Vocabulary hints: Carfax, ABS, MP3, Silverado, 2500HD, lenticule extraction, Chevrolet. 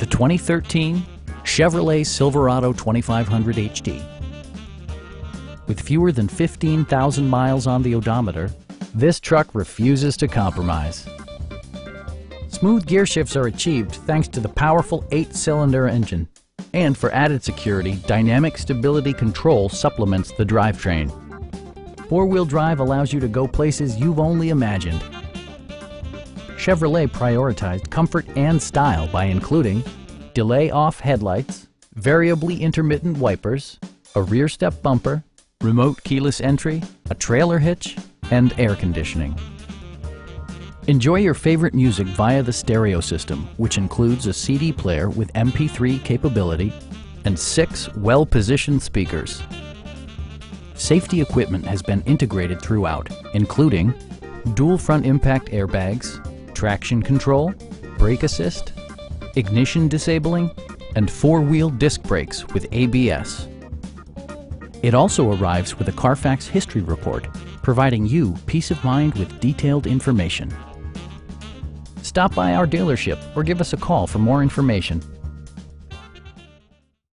the 2013 Chevrolet Silverado 2500HD. With fewer than 15,000 miles on the odometer, this truck refuses to compromise. Smooth gear shifts are achieved thanks to the powerful 8-cylinder engine. And for added security, dynamic stability control supplements the drivetrain. Four-wheel drive allows you to go places you've only imagined. Chevrolet prioritized comfort and style by including delay-off headlights, variably intermittent wipers, a rear-step bumper, remote keyless entry, a trailer hitch, and air conditioning. Enjoy your favorite music via the stereo system, which includes a CD player with MP3 capability and 6 well-positioned speakers. Safety equipment has been integrated throughout, including dual front impact airbags, traction control, brake assist, ignition disabling, and 4-wheel disc brakes with ABS. It also arrives with a Carfax history report, providing you peace of mind with detailed information. Stop by our dealership or give us a call for more information.